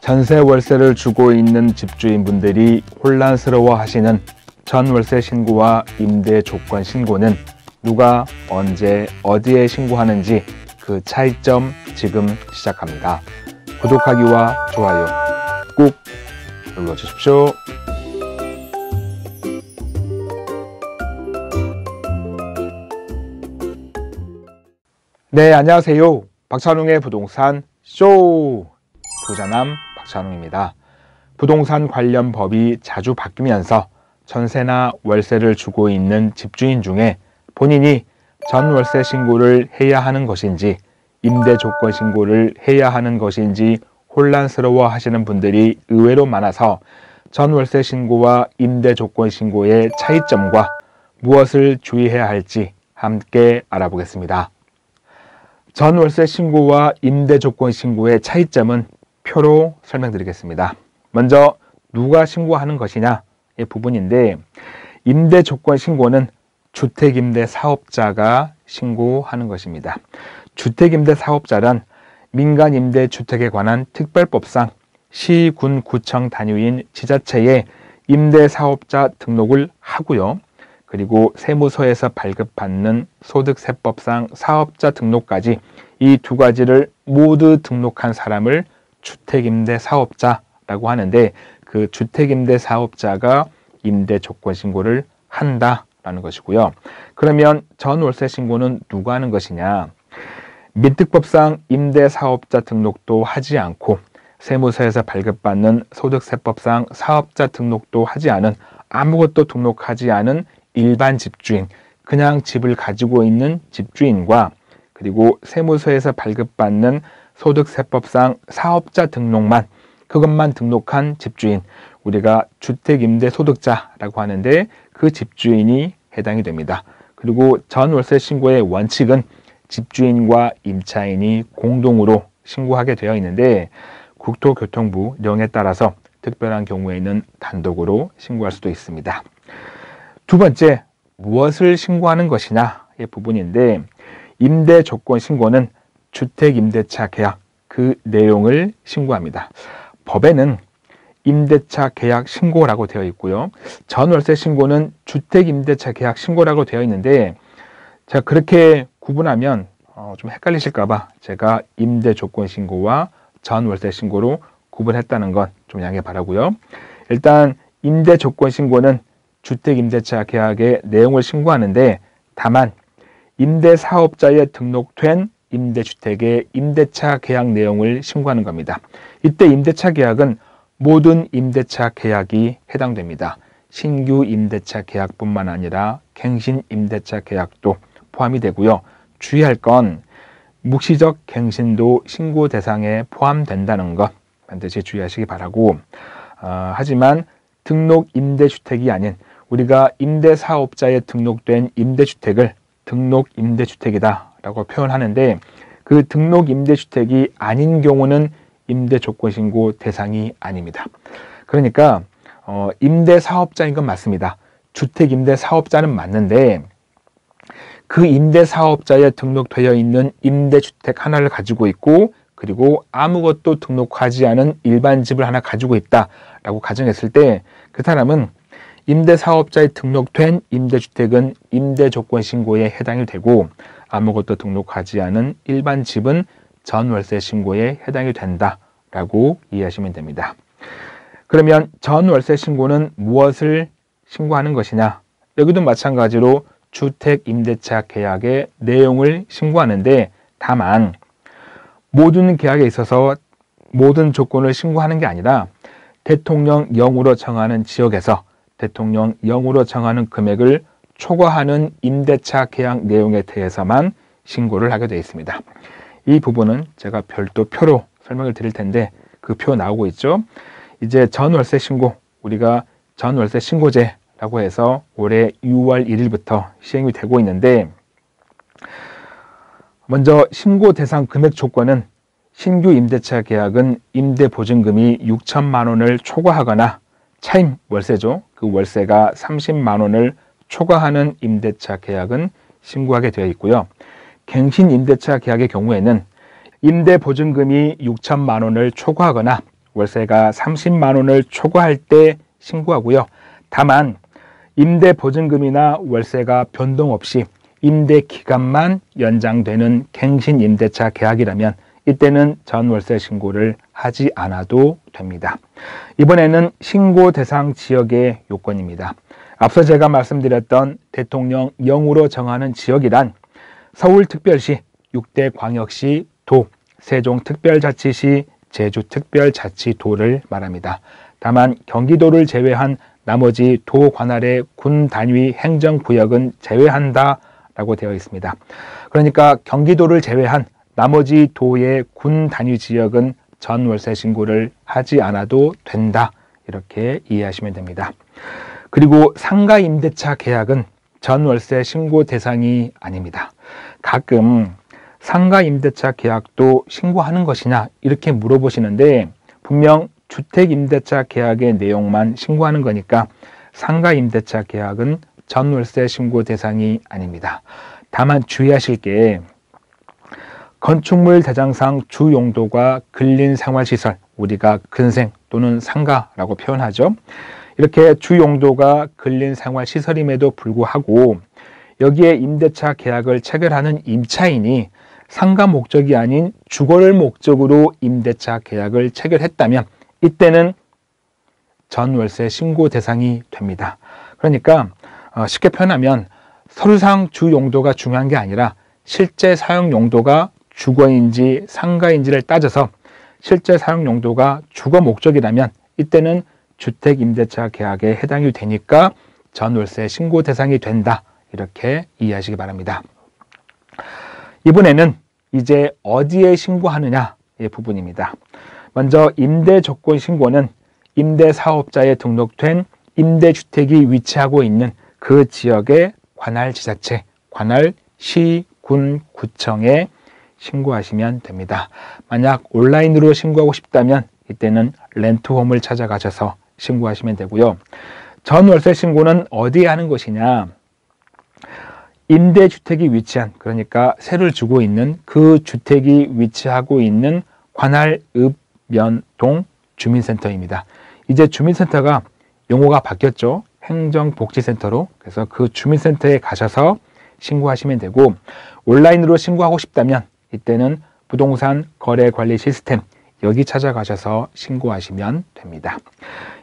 전세 월세를 주고 있는 집주인분들이 혼란스러워 하시는 전월세 신고와 임대 조건 신고는 누가 언제 어디에 신고하는지 그 차이점 지금 시작합니다. 구독하기와 좋아요 꼭 눌러주십시오. 네, 안녕하세요. 박찬웅의 부동산 쇼! 부자남 박찬웅입니다. 부동산 관련 법이 자주 바뀌면서 전세나 월세를 주고 있는 집주인 중에 본인이 전월세 신고를 해야 하는 것인지 임대 조건 신고를 해야 하는 것인지 혼란스러워 하시는 분들이 의외로 많아서 전월세 신고와 임대 조건 신고의 차이점과 무엇을 주의해야 할지 함께 알아보겠습니다. 전월세 신고와 임대 조건 신고의 차이점은 표로 설명드리겠습니다. 먼저 누가 신고하는 것이냐의 부분인데, 임대 조건 신고는 주택임대 사업자가 신고하는 것입니다. 주택임대 사업자란 민간임대 주택에 관한 특별법상 시, 군, 구청 단위인 지자체에 임대사업자 등록을 하고요. 그리고 세무서에서 발급받는 소득세법상 사업자 등록까지 이 두 가지를 모두 등록한 사람을 주택임대사업자라고 하는데, 그 주택임대사업자가 임대조건신고를 한다라는 것이고요. 그러면 전월세 신고는 누가 하는 것이냐? 민특법상 임대사업자 등록도 하지 않고 세무서에서 발급받는 소득세법상 사업자 등록도 하지 않은, 아무것도 등록하지 않은 일반 집주인, 그냥 집을 가지고 있는 집주인과 그리고 세무서에서 발급받는 소득세법상 사업자 등록만, 그것만 등록한 집주인, 우리가 주택임대소득자라고 하는데 그 집주인이 해당이 됩니다. 그리고 전월세 신고의 원칙은 집주인과 임차인이 공동으로 신고하게 되어 있는데, 국토교통부령에 따라서 특별한 경우에는 단독으로 신고할 수도 있습니다. 두 번째, 무엇을 신고하는 것이냐의 부분인데, 임대 조건 신고는 주택임대차 계약 그 내용을 신고합니다. 법에는 임대차 계약 신고라고 되어 있고요. 전월세 신고는 주택임대차 계약 신고라고 되어 있는데, 제가 그렇게 구분하면 좀 헷갈리실까봐 제가 임대 조건 신고와 전월세 신고로 구분했다는 건 좀 양해 바라고요. 일단 임대 조건 신고는 주택임대차 계약의 내용을 신고하는데, 다만 임대사업자에 등록된 임대주택의 임대차 계약 내용을 신고하는 겁니다. 이때 임대차 계약은 모든 임대차 계약이 해당됩니다. 신규 임대차 계약뿐만 아니라 갱신 임대차 계약도 포함이 되고요. 주의할 건 묵시적 갱신도 신고 대상에 포함된다는 것 반드시 주의하시기 바라고, 하지만 등록 임대주택이 아닌 우리가 임대사업자에 등록된 임대주택을 등록 임대주택이다 라고 표현하는데, 그 등록 임대주택이 아닌 경우는 임대조건신고 대상이 아닙니다. 그러니까 임대사업자인 건 맞습니다. 주택임대사업자는 맞는데, 그 임대사업자에 등록되어 있는 임대주택 하나를 가지고 있고 그리고 아무것도 등록하지 않은 일반 집을 하나 가지고 있다라고 가정했을 때, 그 사람은 임대사업자에 등록된 임대주택은 임대조건신고에 해당이 되고, 아무것도 등록하지 않은 일반 집은 전월세 신고에 해당이 된다라고 이해하시면 됩니다. 그러면 전월세 신고는 무엇을 신고하는 것이냐? 여기도 마찬가지로 주택임대차 계약의 내용을 신고하는데, 다만 모든 계약에 있어서 모든 조건을 신고하는 게 아니라 대통령 0으로 정하는 지역에서 대통령 0으로 정하는 금액을 초과하는 임대차 계약 내용에 대해서만 신고를 하게 되어 있습니다. 이 부분은 제가 별도 표로 설명을 드릴 텐데, 그 표 나오고 있죠? 이제 전월세 신고, 우리가 전월세 신고제 라고 해서 올해 6월 1일부터 시행이 되고 있는데, 먼저 신고 대상 금액 조건은 신규 임대차 계약은 임대보증금이 6천만 원을 초과하거나 차임 월세죠. 그 월세가 30만 원을 초과하는 임대차 계약은 신고하게 되어 있고요. 갱신 임대차 계약의 경우에는 임대보증금이 6천만 원을 초과하거나 월세가 30만 원을 초과할 때 신고하고요. 다만 임대 보증금이나 월세가 변동 없이 임대 기간만 연장되는 갱신 임대차 계약이라면 이때는 전월세 신고를 하지 않아도 됩니다. 이번에는 신고 대상 지역의 요건입니다. 앞서 제가 말씀드렸던 대통령 0으로 정하는 지역이란 서울특별시, 6대 광역시, 도, 세종특별자치시, 제주특별자치도를 말합니다. 다만 경기도를 제외한 나머지 도 관할의 군 단위 행정구역은 제외한다라고 되어 있습니다. 그러니까 경기도를 제외한 나머지 도의 군 단위 지역은 전월세 신고를 하지 않아도 된다, 이렇게 이해하시면 됩니다. 그리고 상가 임대차 계약은 전월세 신고 대상이 아닙니다. 가끔 상가 임대차 계약도 신고하는 것이냐 이렇게 물어보시는데, 분명 주택 임대차 계약의 내용만 신고하는 거니까 상가 임대차 계약은 전월세 신고 대상이 아닙니다. 다만 주의하실 게, 건축물 대장상 주 용도가 근린 생활시설, 우리가 근생 또는 상가라고 표현하죠. 이렇게 주 용도가 근린 생활시설임에도 불구하고 여기에 임대차 계약을 체결하는 임차인이 상가 목적이 아닌 주거를 목적으로 임대차 계약을 체결했다면 이때는 전월세 신고 대상이 됩니다. 그러니까 쉽게 표현하면 서류상 주 용도가 중요한 게 아니라 실제 사용 용도가 주거인지 상가인지를 따져서 실제 사용 용도가 주거 목적이라면 이때는 주택 임대차 계약에 해당이 되니까 전월세 신고 대상이 된다, 이렇게 이해하시기 바랍니다. 이번에는 이제 어디에 신고하느냐의 부분입니다. 먼저 임대 조건 신고는 임대 사업자에 등록된 임대주택이 위치하고 있는 그 지역의 관할 지자체, 관할 시, 군, 구청에 신고하시면 됩니다. 만약 온라인으로 신고하고 싶다면 이때는 렌트홈을 찾아가셔서 신고하시면 되고요. 전월세 신고는 어디에 하는 것이냐, 임대주택이 위치한, 그러니까 세를 주고 있는 그 주택이 위치하고 있는 관할 읍, 면, 동 주민센터입니다. 이제 주민센터가 용어가 바뀌었죠. 행정복지센터로. 그래서 그 주민센터에 가셔서 신고하시면 되고, 온라인으로 신고하고 싶다면 이때는 부동산 거래관리시스템, 여기 찾아가셔서 신고하시면 됩니다.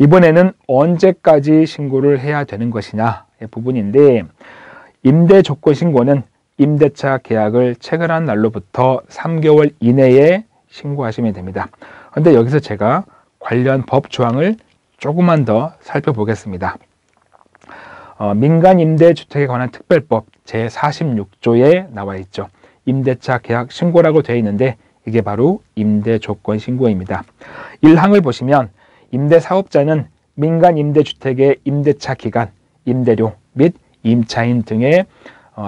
이번에는 언제까지 신고를 해야 되는 것이냐의 부분인데, 임대 조건 신고는 임대차 계약을 체결한 날로부터 3개월 이내에 신고하시면 됩니다. 그런데 여기서 제가 관련 법 조항을 조금만 더 살펴보겠습니다. 민간임대주택에 관한 특별법 제46조에 나와 있죠. 임대차 계약 신고라고 되어 있는데 이게 바로 임대 조건 신고입니다. 1항을 보시면, 임대사업자는 민간임대주택의 임대차 기간, 임대료 및 임차인 등의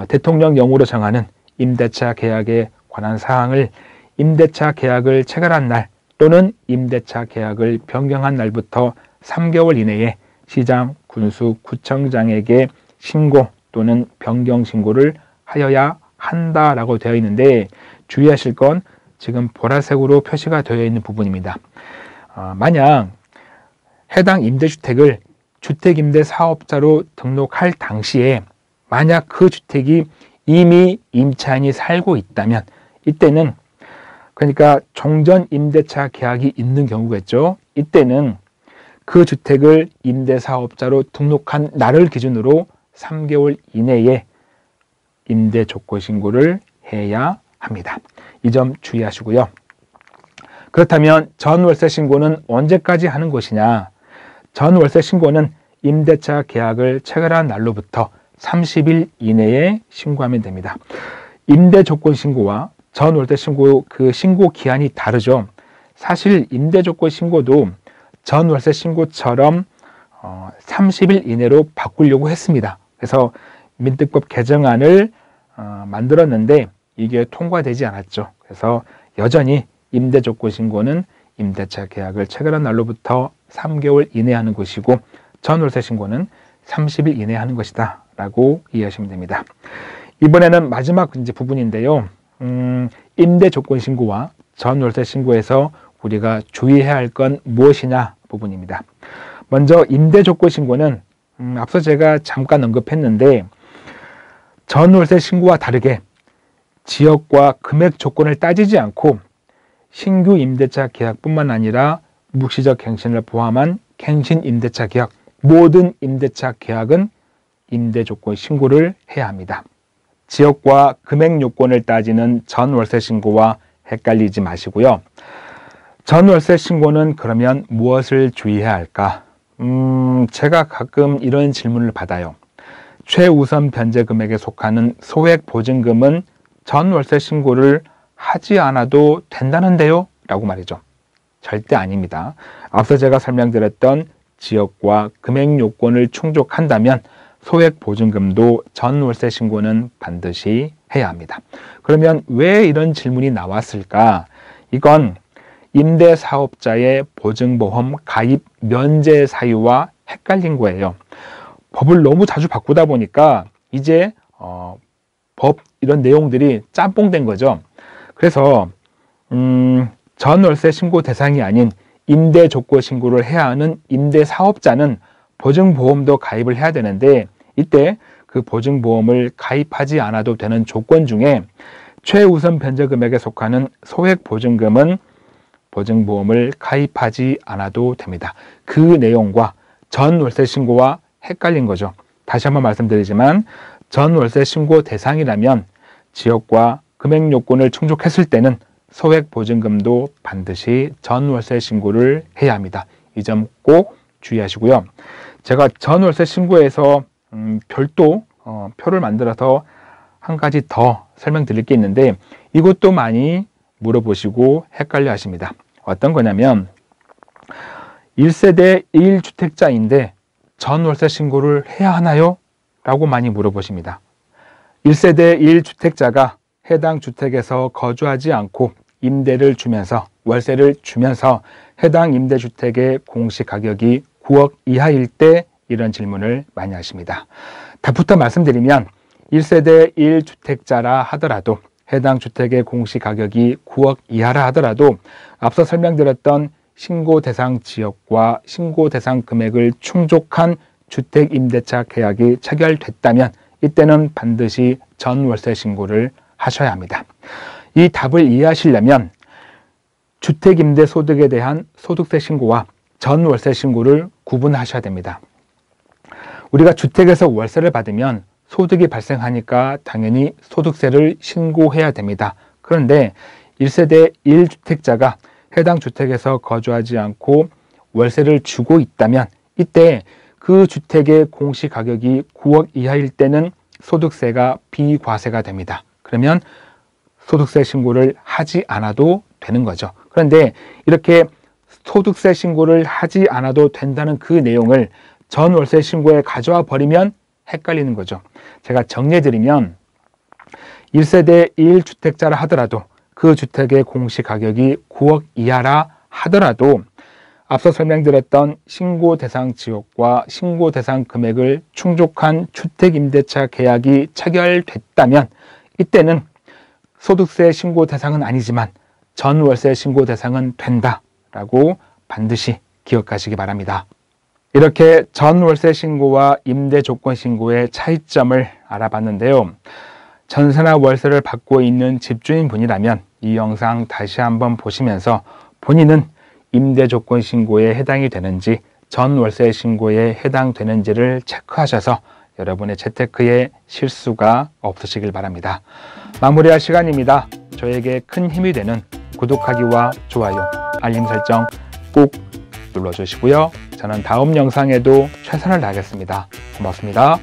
대통령 0으로 정하는 임대차 계약에 관한 사항을 임대차 계약을 체결한 날 또는 임대차 계약을 변경한 날부터 3개월 이내에 시장, 군수, 구청장에게 신고 또는 변경 신고를 하여야 한다라고 되어 있는데, 주의하실 건 지금 보라색으로 표시가 되어 있는 부분입니다. 만약 해당 임대주택을 주택임대사업자로 등록할 당시에 만약 그 주택이 이미 임차인이 살고 있다면 이때는, 그러니까 종전 임대차 계약이 있는 경우겠죠. 이때는 그 주택을 임대사업자로 등록한 날을 기준으로 3개월 이내에 임대 조건 신고를 해야 합니다. 이 점 주의하시고요. 그렇다면 전월세 신고는 언제까지 하는 것이냐? 전월세 신고는 임대차 계약을 체결한 날로부터 30일 이내에 신고하면 됩니다. 임대 조건 신고와 전월세 신고, 그 신고 기한이 다르죠. 사실 임대 조건 신고도 전월세 신고처럼 30일 이내로 바꾸려고 했습니다. 그래서 민특법 개정안을 만들었는데 이게 통과되지 않았죠. 그래서 여전히 임대 조건 신고는 임대차 계약을 체결한 날로부터 3개월 이내 하는 것이고, 전월세 신고는 30일 이내 하는 것이다 라고 이해하시면 됩니다. 이번에는 마지막 이제 부분인데요. 임대 조건 신고와 전월세 신고에서 우리가 주의해야 할 건 무엇이냐 부분입니다. 먼저 임대조건 신고는 앞서 제가 잠깐 언급했는데 전월세 신고와 다르게 지역과 금액 조건을 따지지 않고 신규 임대차 계약뿐만 아니라 묵시적 갱신을 포함한 갱신 임대차 계약, 모든 임대차 계약은 임대조건 신고를 해야 합니다. 지역과 금액 요건을 따지는 전월세 신고와 헷갈리지 마시고요. 전월세 신고는 그러면 무엇을 주의해야 할까? 제가 가끔 이런 질문을 받아요. 최우선 변제 금액에 속하는 소액 보증금은 전월세 신고를 하지 않아도 된다는데요? 라고 말이죠. 절대 아닙니다. 앞서 제가 설명드렸던 지역과 금액 요건을 충족한다면 소액 보증금도 전월세 신고는 반드시 해야 합니다. 그러면 왜 이런 질문이 나왔을까? 이건 임대사업자의 보증보험 가입 면제 사유와 헷갈린 거예요. 법을 너무 자주 바꾸다 보니까 이제 법 이런 내용들이 짬뽕된 거죠. 그래서 전월세 신고 대상이 아닌 임대조건 신고를 해야 하는 임대사업자는 보증보험도 가입을 해야 되는데 이때 그 보증보험을 가입하지 않아도 되는 조건 중에 최우선 변제금액에 속하는 소액보증금은 보증보험을 가입하지 않아도 됩니다. 그 내용과 전월세 신고와 헷갈린 거죠. 다시 한번 말씀드리지만 전월세 신고 대상이라면 지역과 금액 요건을 충족했을 때는 소액 보증금도 반드시 전월세 신고를 해야 합니다. 이 점 꼭 주의하시고요. 제가 전월세 신고에서 별도 표를 만들어서 한 가지 더 설명드릴 게 있는데 이것도 많이 물어보시고 헷갈려 하십니다. 어떤 거냐면 1세대 1주택자인데 전월세 신고를 해야 하나요? 라고 많이 물어보십니다. 1세대 1주택자가 해당 주택에서 거주하지 않고 임대를 주면서 월세를 주면서 해당 임대주택의 공시가격이 9억 이하일 때 이런 질문을 많이 하십니다. 답부터 말씀드리면 1세대 1주택자라 하더라도 해당 주택의 공시가격이 9억 이하라 하더라도 앞서 설명드렸던 신고 대상 지역과 신고 대상 금액을 충족한 주택임대차 계약이 체결됐다면 이때는 반드시 전월세 신고를 하셔야 합니다. 이 답을 이해하시려면 주택임대소득에 대한 소득세 신고와 전월세 신고를 구분하셔야 됩니다. 우리가 주택에서 월세를 받으면 소득이 발생하니까 당연히 소득세를 신고해야 됩니다. 그런데 1세대 1주택자가 해당 주택에서 거주하지 않고 월세를 주고 있다면 이때 그 주택의 공시가격이 9억 이하일 때는 소득세가 비과세가 됩니다. 그러면 소득세 신고를 하지 않아도 되는 거죠. 그런데 이렇게 소득세 신고를 하지 않아도 된다는 그 내용을 전월세 신고에 가져와 버리면 헷갈리는 거죠. 제가 정리해드리면 1세대 1주택자라 하더라도 그 주택의 공시가격이 9억 이하라 하더라도 앞서 설명드렸던 신고 대상 지역과 신고 대상 금액을 충족한 주택임대차 계약이 체결됐다면 이때는 소득세 신고 대상은 아니지만 전월세 신고 대상은 된다라고 반드시 기억하시기 바랍니다. 이렇게 전월세 신고와 임대조건 신고의 차이점을 알아봤는데요. 전세나 월세를 받고 있는 집주인분이라면 이 영상 다시 한번 보시면서 본인은 임대조건 신고에 해당이 되는지 전월세 신고에 해당되는지를 체크하셔서 여러분의 재테크에 실수가 없으시길 바랍니다. 마무리할 시간입니다. 저에게 큰 힘이 되는 구독하기와 좋아요, 알림 설정 꼭 눌러주시고요. 저는 다음 영상에도 최선을 다하겠습니다. 고맙습니다.